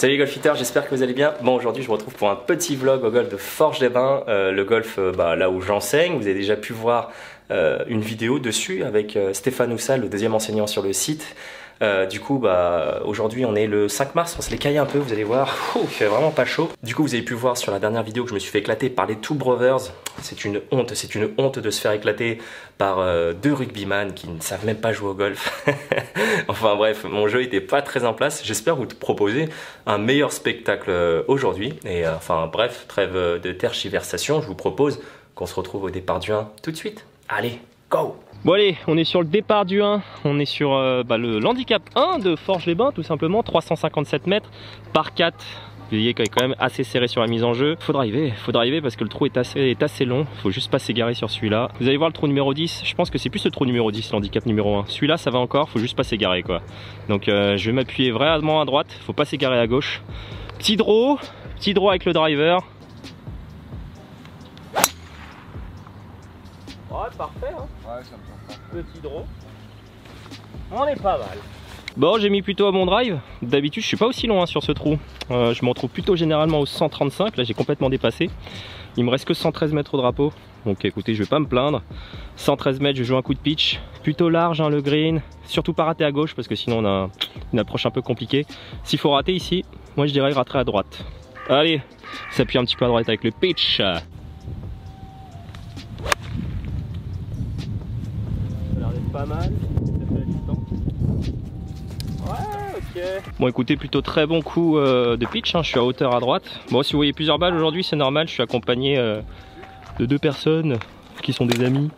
Salut les golfiteurs, j'espère que vous allez bien. Bon, aujourd'hui je vous retrouve pour un petit vlog au golf de Forges-les-Bains, le golf là où j'enseigne. Vous avez déjà pu voir une vidéo dessus avec Stéphane Oussal, le deuxième enseignant sur le site. Du coup, aujourd'hui on est le 5 mars, on se les caille un peu, vous allez voir, il fait vraiment pas chaud. Du coup, vous avez pu voir sur la dernière vidéo que je me suis fait éclater par les Two Brothers. C'est une honte de se faire éclater par deux rugbyman qui ne savent même pas jouer au golf. Enfin bref, mon jeu était pas très en place. J'espère vous proposer un meilleur spectacle aujourd'hui. Et enfin bref, trêve de tergiversation, je vous propose qu'on se retrouve au départ du 1 tout de suite. Allez, go! Bon allez, on est sur le départ du 1, on est sur le handicap 1 de Forges-les-Bains tout simplement, 357 mètres par 4. Vous voyez qu'il est quand même assez serré sur la mise en jeu. Faut driver parce que le trou est assez long, faut juste pas s'égarer sur celui-là. Vous allez voir le trou numéro 10, je pense que c'est plus le trou numéro 10, l'handicap numéro 1. Celui-là ça va encore, faut juste pas s'égarer quoi. Donc je vais m'appuyer vraiment à droite, faut pas s'égarer à gauche. Petit draw avec le driver. Ouais, parfait, hein. Ouais, ça me petit draw. On est pas mal. Bon, j'ai mis plutôt à mon drive. D'habitude, je suis pas aussi loin sur ce trou. Je m'en trouve plutôt généralement au 135. Là, j'ai complètement dépassé. Il me reste que 113 mètres au drapeau. Donc écoutez, je vais pas me plaindre. 113 mètres, je joue un coup de pitch. Plutôt large, hein, le green. Surtout pas rater à gauche parce que sinon, on a une approche un peu compliquée. S'il faut rater ici, moi je dirais rater à droite. Allez, s'appuie un petit peu à droite avec le pitch. Pas mal, ouais, ok. Bon écoutez, plutôt très bon coup de pitch, hein. Je suis à hauteur à droite. Bon, si vous voyez plusieurs balles aujourd'hui, c'est normal, je suis accompagné de deux personnes qui sont des amis.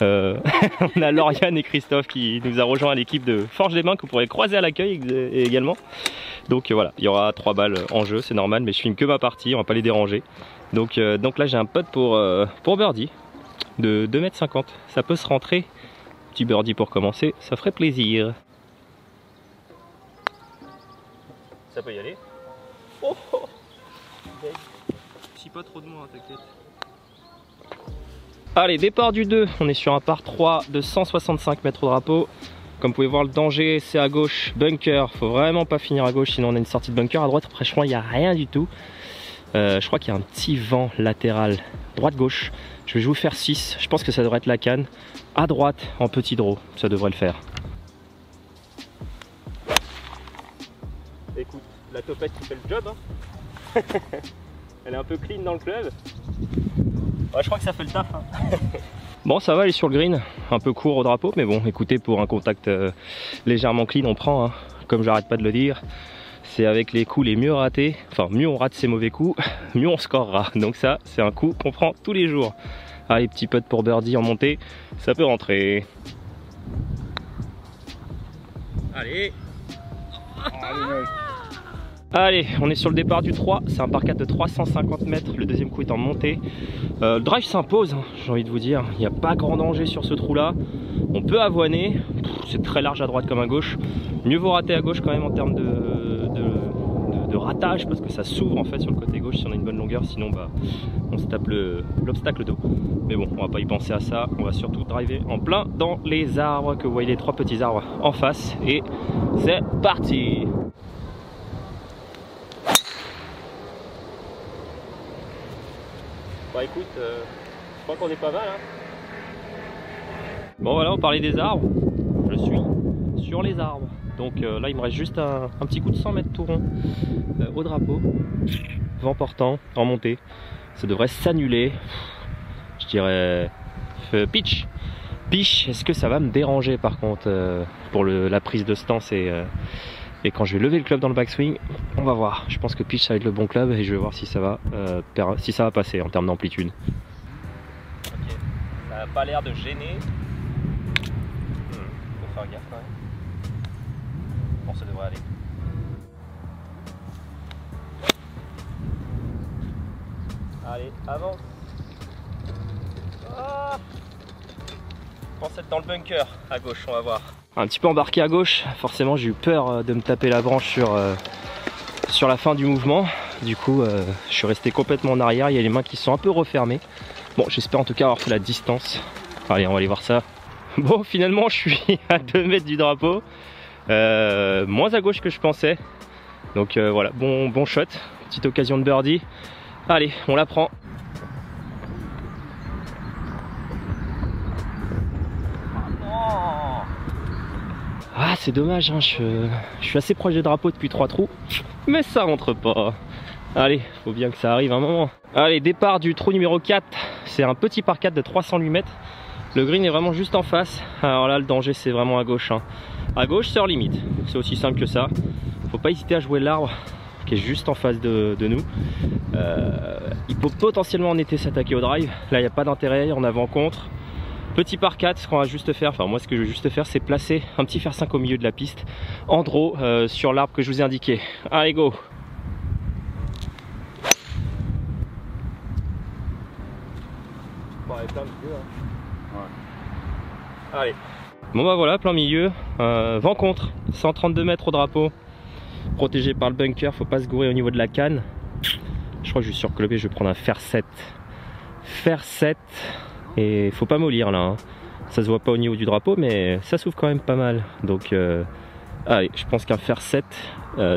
On a Lauriane et Christophe qui nous a rejoint à l'équipe de Forges-les-Bains que vous pourrez croiser à l'accueil également. Donc voilà, il y aura 3 balles en jeu, c'est normal, mais je filme que ma partie, on va pas les déranger. Donc là j'ai un putt pour birdie de 2,50 m, ça peut se rentrer. Petit birdie pour commencer, ça ferait plaisir. Ça peut y aller. Oh, oh. Si pas trop de moi, t'inquiète. Allez, départ du 2. On est sur un par 3 de 165 mètres au drapeau. Comme vous pouvez voir, le danger, c'est à gauche. Bunker, faut vraiment pas finir à gauche, sinon on a une sortie de bunker. À droite, franchement, il n'y a rien du tout. Je crois qu'il y a un petit vent latéral droite-gauche. Je vais vous faire 6, je pense que ça devrait être la canne. À droite en petit draw, ça devrait le faire. Écoute, la topette qui fait le job, hein. Elle est un peu clean dans le club. Ouais, je crois que ça fait le taf, hein. Bon, ça va, elle est sur le green, un peu court au drapeau, mais bon, écoutez, pour un contact légèrement clean, on prend, hein. Comme j'arrête pas de le dire. C'est avec les coups les mieux ratés, enfin mieux on rate ses mauvais coups, mieux on scorera. Donc ça, c'est un coup qu'on prend tous les jours. Allez, petit putt pour birdie en montée, ça peut rentrer. Allez. Allez, on est sur le départ du 3, c'est un par 4 de 350 mètres, le deuxième coup est en montée. Le drive s'impose, hein, j'ai envie de vous dire, il n'y a pas grand danger sur ce trou là. On peut avoiner, c'est très large à droite comme à gauche. Mieux vaut rater à gauche quand même en termes de ratage parce que ça s'ouvre en fait sur le côté gauche si on a une bonne longueur, sinon on se tape l'obstacle d'eau. Mais bon, on va pas y penser à ça, on va surtout driver en plein dans les arbres, que vous voyez les 3 petits arbres en face, et c'est parti. Bah écoute, je crois qu'on est pas mal, hein. Bon voilà, on parlait des arbres, je suis sur les arbres. Donc là il me reste juste un petit coup de 100 mètres tout rond au drapeau, vent portant, en montée, ça devrait s'annuler, je dirais pitch. Pitch, est-ce que ça va me déranger par contre pour la prise de stance et quand je vais lever le club dans le backswing, on va voir, je pense que pitch ça va être le bon club et je vais voir si ça va, passer en termes d'amplitude. Ok, ça n'a pas l'air de gêner, faut faire gaffe quand même. Bon, ça devrait aller. Allez, avance. Ah, je pense être dans le bunker à gauche, on va voir. Un petit peu embarqué à gauche, forcément j'ai eu peur de me taper la branche sur la fin du mouvement. Du coup, je suis resté complètement en arrière, il y a les mains qui sont un peu refermées. Bon, j'espère en tout cas avoir fait la distance. Allez, on va aller voir ça. Bon, finalement je suis à 2 mètres du drapeau. Moins à gauche que je pensais, Donc voilà, bon shot, petite occasion de birdie. Allez, on la prend. Ah, c'est dommage, hein, je suis assez proche des drapeaux depuis 3 trous, mais ça rentre pas. Allez, faut bien que ça arrive un moment. Allez, départ du trou numéro 4. C'est un petit par 4 de 308 mètres. Le green est vraiment juste en face. Alors là, le danger, c'est vraiment à gauche, hein. À gauche, c'est hors limite. C'est aussi simple que ça. Faut pas hésiter à jouer l'arbre qui est juste en face de nous. Il peut potentiellement en été s'attaquer au drive. Là, il n'y a pas d'intérêt, on avait en contre. Petit par 4, ce qu'on va juste faire, enfin moi ce que je vais juste faire, c'est placer un petit fer 5 au milieu de la piste en draw sur l'arbre que je vous ai indiqué. Allez, go! Bon, allez, plein milieu, hein. Ouais. Allez. Bon bah voilà, plein milieu, vent contre, 132 mètres au drapeau, protégé par le bunker, faut pas se gourer au niveau de la canne. Je crois que je suis surclopé, je vais prendre un fer 7. Fer 7. Et faut pas mollir là, hein. Ça se voit pas au niveau du drapeau, mais ça s'ouvre quand même pas mal. Donc allez, je pense qu'un fer 7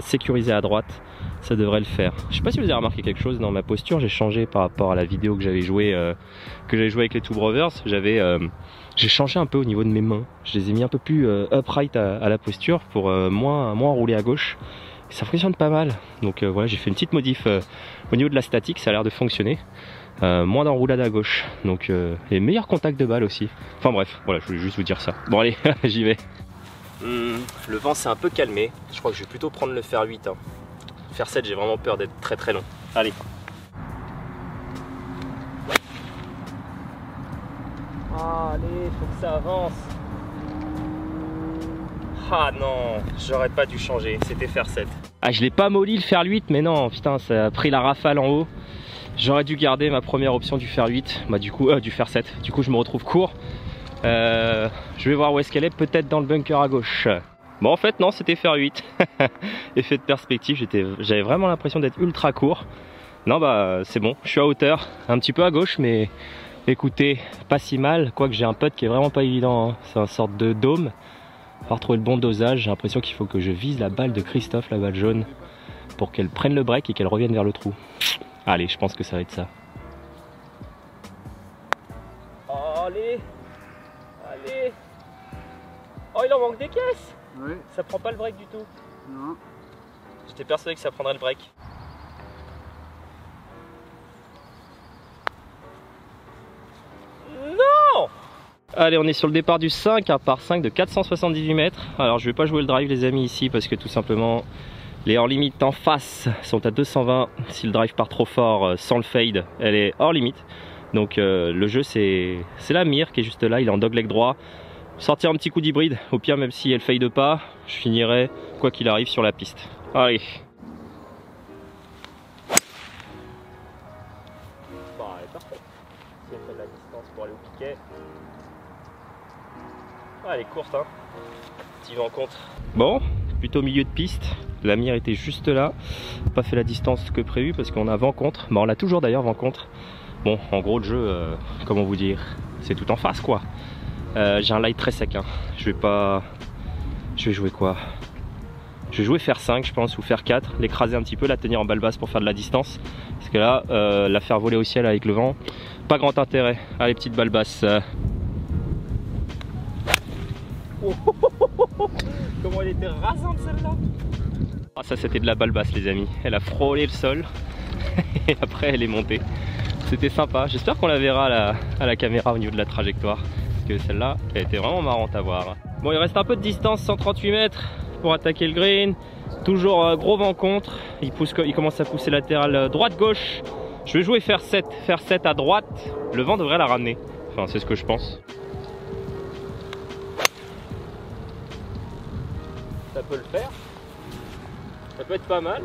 sécurisé à droite, ça devrait le faire. Je sais pas si vous avez remarqué quelque chose dans ma posture, j'ai changé par rapport à la vidéo que j'avais jouée avec les Two Brothers. J'ai changé un peu au niveau de mes mains, je les ai mis un peu plus upright à la posture pour moins rouler à gauche. Ça fonctionne pas mal, donc voilà, j'ai fait une petite modif au niveau de la statique, ça a l'air de fonctionner. Moins d'enroulade à gauche, donc les meilleurs contacts de balle aussi. Enfin bref, voilà, je voulais juste vous dire ça. Bon allez, j'y vais. Le vent s'est un peu calmé, je crois que je vais plutôt prendre le fer 8, hein. Fer 7, j'ai vraiment peur d'être très long. Allez. Ah, allez, faut que ça avance. Ah non, j'aurais pas dû changer, c'était fer 7. Ah, je l'ai pas molli le fer 8, mais non, putain, ça a pris la rafale en haut. J'aurais dû garder ma première option du fer 8, bah du fer 7. Du coup, je me retrouve court. Je vais voir où est-ce qu'elle est, peut-être dans le bunker à gauche. Bon, en fait, non, c'était fer 8. Effet de perspective, j'avais vraiment l'impression d'être ultra court. Non, bah, c'est bon, je suis à hauteur, un petit peu à gauche, mais écoutez, pas si mal. Quoique j'ai un putt qui est vraiment pas évident, hein. C'est une sorte de dôme. On va retrouver le bon dosage, j'ai l'impression qu'il faut que je vise la balle de Christophe, la balle jaune, pour qu'elle prenne le break et qu'elle revienne vers le trou. Allez, je pense que ça va être ça. Allez, allez. Oh, il en manque des caisses. Oui. Ça prend pas le break du tout. Non. J'étais persuadé que ça prendrait le break. Non. Allez, on est sur le départ du 5, un par 5 de 478 mètres. Alors, je vais pas jouer le drive, les amis, ici, parce que tout simplement... Les hors limite en face sont à 220. Si le drive part trop fort sans le fade, elle est hors limite. Donc le jeu, c'est la mire qui est juste là. Il est en dogleg droit. Sortir un petit coup d'hybride. Au pire, même si elle fade pas, je finirai quoi qu'il arrive sur la piste. Allez. Bon, elle est parfaite. Si elle fait de la distance pour aller au piquet. Ah, elle est courte, hein. Petit vent contre. Bon, plutôt milieu de piste. La mire était juste là, pas fait la distance que prévu parce qu'on a vent contre, bah on l'a toujours d'ailleurs vent contre. Bon, en gros le jeu, comment vous dire, c'est tout en face quoi. J'ai un light très sec, hein. Je vais jouer quoi? Je vais jouer fer 5 je pense, ou fer 4, l'écraser un petit peu, la tenir en balle basse pour faire de la distance. Parce que là, la faire voler au ciel avec le vent, pas grand intérêt. Allez, petite balle basse. Oh, oh, oh, oh, oh. Comment elle était rasante celle-là! Ah, ça c'était de la balle basse les amis, elle a frôlé le sol et après elle est montée. C'était sympa, j'espère qu'on la verra à la caméra au niveau de la trajectoire. Parce que celle-là, elle était vraiment marrante à voir. Bon, il reste un peu de distance, 138 mètres pour attaquer le green. Toujours gros vent contre, il commence à pousser latéral droite-gauche. Je vais jouer fer 7, fer 7 à droite, le vent devrait la ramener. Enfin c'est ce que je pense. Ça peut le faire. Ça peut être pas mal.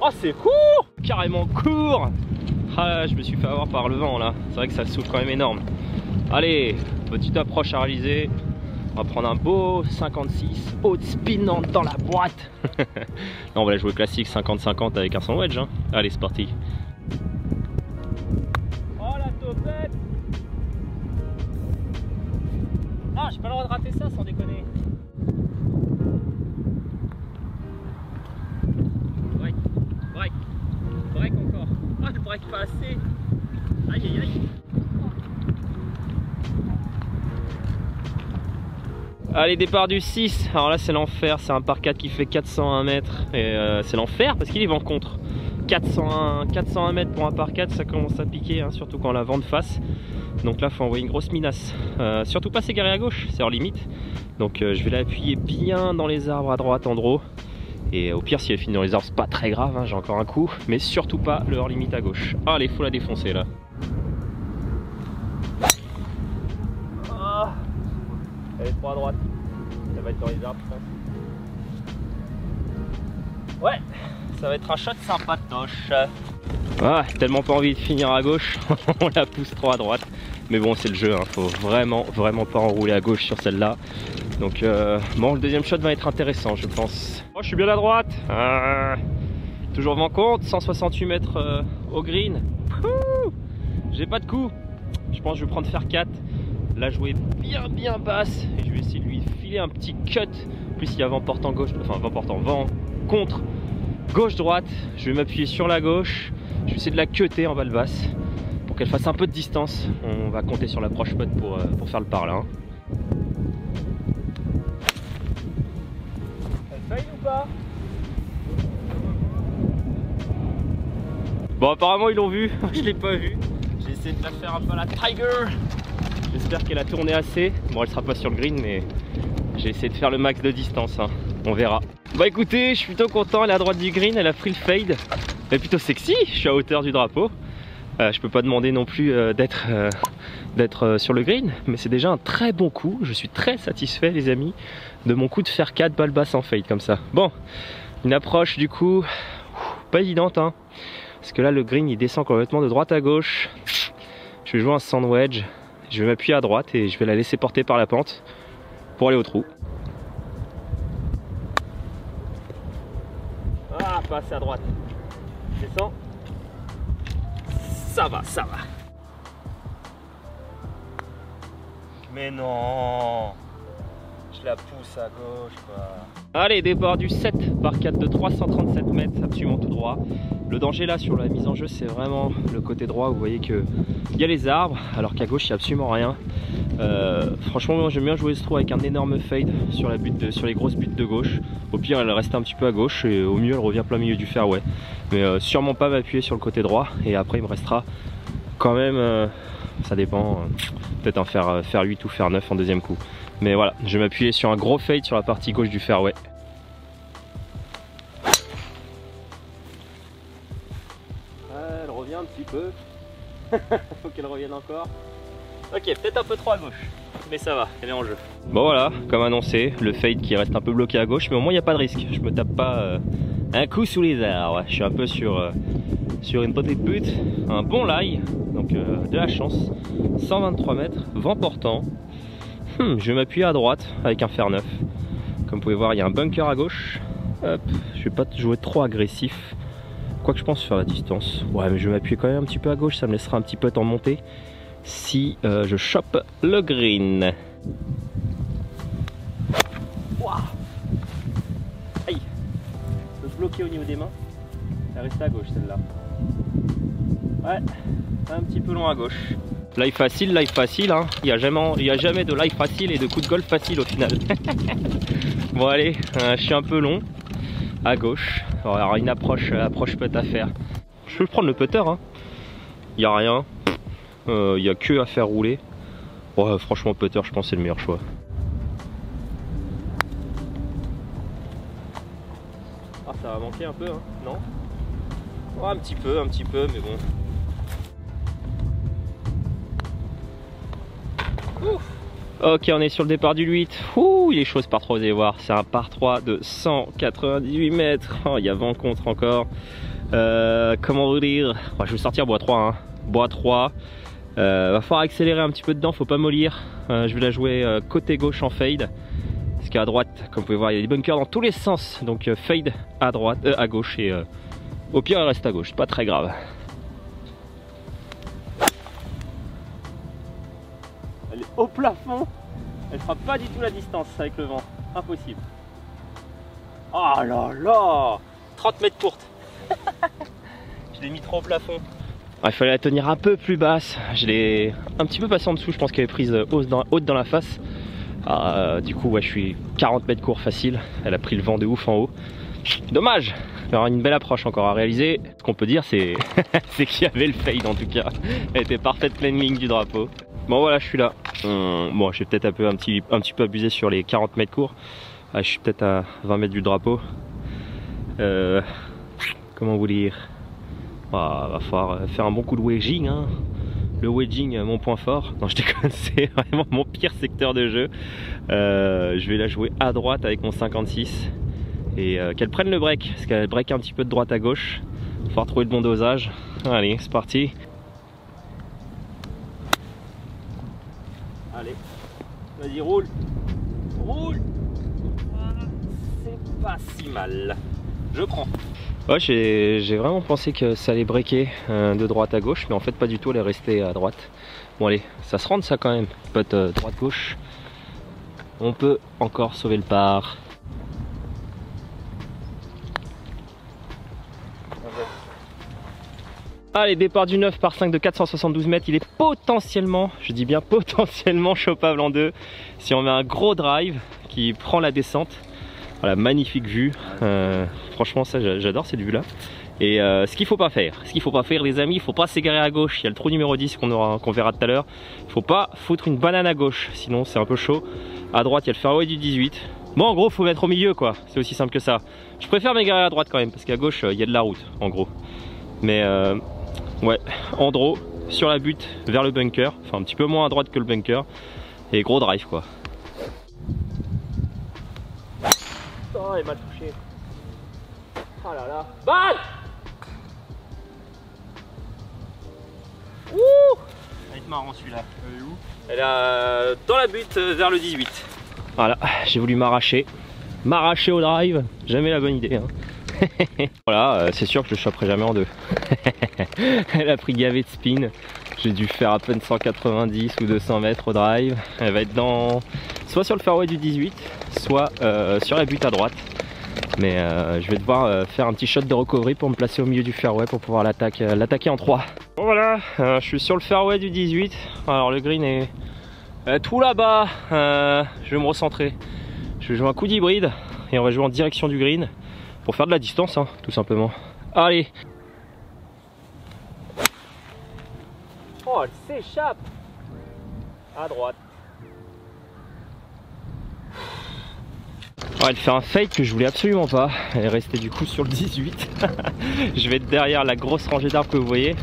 Oh, c'est court! Carrément court! Ah là, je me suis fait avoir par le vent là. C'est vrai que ça souffle quand même énorme. Allez, petite approche à réaliser. On va prendre un beau 56, haute spinante dans la boîte. Là, on va la jouer classique 50-50 avec un son wedge. Hein. Allez, c'est parti. Oh la topette! Ah, j'ai pas le droit de rater ça sans déconner. le bras qui passait. Aïe aïe aïe. Allez, départ du 6. Alors là c'est l'enfer, c'est un par 4 qui fait 401 mètres. Et c'est l'enfer parce qu'il est vent contre. 401 mètres pour un par 4, ça commence à piquer, hein, surtout quand la vent de face. Donc là faut envoyer une grosse minace. Surtout pas s'égarer à gauche, c'est hors limite. Donc je vais l'appuyer bien dans les arbres à droite en draw. Et au pire si elle finit dans les arbres c'est pas très grave, hein, j'ai encore un coup. Mais surtout pas le hors limite à gauche. Allez, faut la défoncer là. Oh, elle est trop à droite. Elle va être dans les arbres je pense. Ouais, ça va être un shot sympatoche. Ah, tellement pas envie de finir à gauche, on la pousse trop à droite. Mais bon, c'est le jeu, hein. Faut vraiment pas enrouler à gauche sur celle-là. Donc bon, le deuxième shot va être intéressant, je pense. Oh, je suis bien à droite. Toujours vent contre, 168 mètres au green. J'ai pas de coup. Je pense que je vais prendre faire 4. La jouer bien basse. Et je vais essayer de lui filer un petit cut. Plus il y a vent portant gauche, enfin vent contre. Gauche-droite, je vais m'appuyer sur la gauche. Je vais essayer de la cutter en balle basse pour qu'elle fasse un peu de distance. On va compter sur l'approche putt pour faire le par là. Hein. Elle faille ou pas? Bon, apparemment ils l'ont vu, je l'ai pas vu. J'ai essayé de la faire un peu à la Tiger. J'espère qu'elle a tourné assez. Bon, elle sera pas sur le green, mais j'ai essayé de faire le max de distance. Hein. On verra. Bah écoutez, je suis plutôt content, elle est à droite du green, elle a pris le fade. Elle est plutôt sexy, je suis à hauteur du drapeau. Je peux pas demander non plus d'être sur le green, mais c'est déjà un très bon coup. Je suis très satisfait les amis de mon coup de faire 4 balles basses en fade comme ça. Bon, une approche du coup pas évidente, hein, parce que là le green il descend complètement de droite à gauche. Je vais jouer un sand wedge, je vais m'appuyer à droite et je vais la laisser porter par la pente pour aller au trou. Ah, passe à droite. Descends. Ça va, ça va. Mais non. Je la pousse à gauche, quoi. Allez, départ du 7 par 4 de 337 mètres, absolument tout droit. Le danger là sur la mise en jeu, c'est vraiment le côté droit. Vous voyez qu'il y a les arbres, alors qu'à gauche, il n'y a absolument rien. Franchement, moi j'aime bien jouer ce trou avec un énorme fade sur, sur les grosses buttes de gauche. Au pire, elle reste un petit peu à gauche et au mieux, elle revient plein milieu du fairway. Mais sûrement pas m'appuyer sur le côté droit. Et après, il me restera quand même, ça dépend, peut-être un faire 8 ou faire 9 en deuxième coup. Mais voilà, je vais m'appuyer sur un gros fade sur la partie gauche du fairway. Elle revient un petit peu. Faut qu'elle revienne encore. Ok, peut-être un peu trop à gauche, mais ça va, elle est en jeu. Bon voilà, comme annoncé, le fade qui reste un peu bloqué à gauche, mais au moins il n'y a pas de risque. Je me tape pas un coup sous les arbres. Je suis un peu sur une petite butte, un bon lie, donc de la chance. 123 mètres, vent portant. Je vais m'appuyer à droite avec un fer 9. Comme vous pouvez voir, il y a un bunker à gauche. Hop, je vais pas jouer trop agressif. Quoique je pense faire la distance. Ouais, mais je vais m'appuyer quand même un petit peu à gauche, ça me laissera un petit peu en montée. Si je chope le green. Wow. Aïe. Je peux bloquer au niveau des mains. Elle reste à gauche celle-là. Ouais, un petit peu loin à gauche. Life facile, hein. Il n'y a jamais de life facile et de coup de golf facile au final. Bon allez, je suis un peu long. À gauche. Alors une approche putt à faire. Je peux prendre le putter, hein. Il n'y a rien. Il n'y a que à faire rouler. Ouais, franchement putter je pense c'est le meilleur choix. Ah, ça va manquer un peu, hein, non? Ouais, un petit peu mais bon. Ouf. Ok, on est sur le départ du 8. Ouh, il est chaud ce par 3, vous allez voir. C'est un par 3 de 198 mètres. Oh, il y a vent contre encore. Comment vous dire, ouais, je vais sortir bois 3, hein. Bois 3. Va falloir accélérer un petit peu dedans, faut pas mollir. Je vais la jouer côté gauche en fade. Parce qu'à droite, comme vous pouvez voir, il y a des bunkers dans tous les sens. Donc fade à droite, à gauche et au pire elle reste à gauche, c'est pas très grave. Elle est au plafond, elle fera pas du tout la distance avec le vent, impossible. Oh là là, 30 mètres courte. Je l'ai mis trop au plafond. Il fallait la tenir un peu plus basse. Je l'ai un petit peu passé en dessous, je pense qu'elle est prise haute dans la face. Du coup, ouais, je suis 40 mètres court facile. Elle a pris le vent de ouf en haut. Dommage. Il y aura une belle approche encore à réaliser. Ce qu'on peut dire, c'est qu'il y avait le fade en tout cas. Elle était parfaite pleine ligne du drapeau. Bon voilà, je suis là. Bon, j'ai peut-être un petit peu abusé sur les 40 mètres courts. Ah, je suis peut-être à 20 mètres du drapeau. Comment vous dire, va falloir faire un bon coup de wedging. Hein. Le wedging, mon point fort. Non, je déconne, c'est vraiment mon pire secteur de jeu. Je vais la jouer à droite avec mon 56. Et qu'elle prenne le break, parce qu'elle break un petit peu de droite à gauche. Il va falloir trouver le bon dosage. Allez, c'est parti. Allez, vas-y, roule. Roule. Voilà, c'est pas si mal. Je prends. Ouais, j'ai vraiment pensé que ça allait breaker de droite à gauche, mais en fait pas du tout, elle est restée à droite. Bon allez, ça se rentre ça quand même, pote droite-gauche. On peut encore sauver le par. Allez, départ du 9 par 5 de 472 mètres, il est potentiellement, je dis bien potentiellement chopable en deux si on met un gros drive qui prend la descente. Voilà, magnifique vue, franchement ça j'adore cette vue là. Et ce qu'il faut pas faire, les amis, il faut pas s'égarer à gauche, il y a le trou numéro 10 qu'on verra tout à l'heure. Il faut pas foutre une banane à gauche, sinon c'est un peu chaud. À droite il y a le fairway du 18. Bon en gros faut mettre au milieu quoi, c'est aussi simple que ça. Je préfère m'égarer à droite quand même parce qu'à gauche il y a de la route en gros. Mais ouais, andro sur la butte vers le bunker, enfin un petit peu moins à droite que le bunker, et gros drive quoi. Oh, elle est mal touchée. Oh là là. Balle! Ouh! Ça va être marrant celui-là. Elle est où? Elle est dans la butte vers le 18. Voilà, j'ai voulu m'arracher. M'arracher au drive, jamais la bonne idée. Hein. Voilà, c'est sûr que je le choperai jamais en deux. Elle a pris gavé de spin. J'ai dû faire à peine 190 ou 200 mètres au drive. Elle va être dans soit sur le fairway du 18, soit sur la butte à droite. Mais je vais devoir faire un petit shot de recovery pour me placer au milieu du fairway pour pouvoir l'attaquer en 3. Bon voilà, je suis sur le fairway du 18. Alors le green est tout là-bas. Je vais me recentrer. Je vais jouer un coup d'hybride et on va jouer en direction du green. Pour faire de la distance, hein, tout simplement. Allez! Oh, elle s'échappe! À droite. Ouais, elle fait un fake que je voulais absolument pas. Elle est restée du coup sur le 18. Je vais être derrière la grosse rangée d'arbres que vous voyez.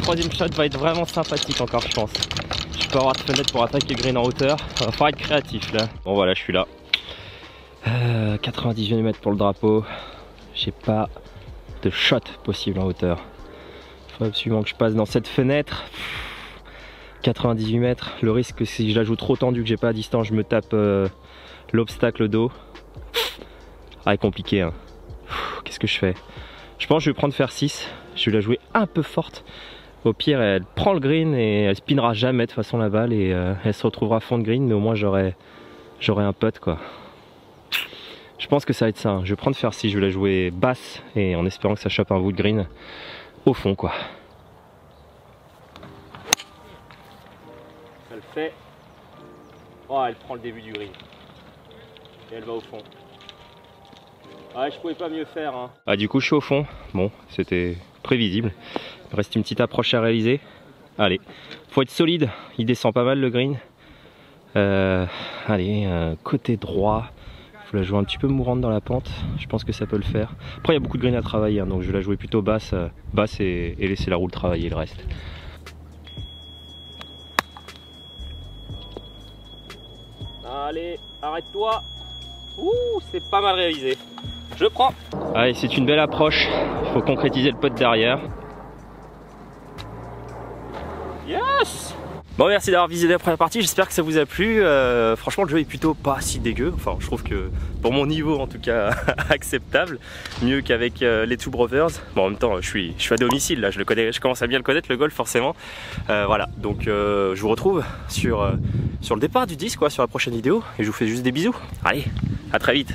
Troisième shot va être vraiment sympathique encore, je pense. Je peux avoir de fenêtre pour attaquer green en hauteur. Il va falloir être créatif là. Bon, voilà, je suis là. 98 mm pour le drapeau, j'ai pas de shot possible en hauteur. Il faut absolument que je passe dans cette fenêtre. 98 mètres, le risque si je la joue trop tendue que j'ai pas à distance, je me tape l'obstacle dos. Ah, compliqué. Hein. Qu'est-ce que je fais? Je pense que je vais prendre faire 6. Je vais la jouer un peu forte. Au pire, elle prend le green et elle spinera jamais de façon la balle et elle se retrouvera à fond de green, mais au moins j'aurai un putt quoi. Je pense que ça va être ça, je vais prendre faire 6, je vais la jouer basse et en espérant que ça chope un wood green au fond quoi. Ça le fait. Oh, elle prend le début du green. Et elle va au fond. Ouais, je pouvais pas mieux faire. Hein. Ah, du coup, je suis au fond. Bon, c'était prévisible. Il reste une petite approche à réaliser. Allez, faut être solide, il descend pas mal le green. Allez, côté droit. Je la joue un petit peu mourante dans la pente, je pense que ça peut le faire. Après il y a beaucoup de green à travailler, hein, donc je vais la jouer plutôt basse et laisser la roule travailler le reste. Allez, arrête-toi. Ouh, c'est pas mal réalisé. Je prends. Allez, c'est une belle approche. Il faut concrétiser le putt derrière. Yes! Bon, merci d'avoir visité la première partie, j'espère que ça vous a plu. Franchement le jeu est plutôt pas si dégueu, enfin je trouve que pour mon niveau en tout cas acceptable, mieux qu'avec les Two Brothers. Bon en même temps je suis à domicile là, je commence à bien le connaître le golf forcément. Voilà, donc je vous retrouve sur le départ du 10 quoi, sur la prochaine vidéo et je vous fais juste des bisous. Allez, à très vite.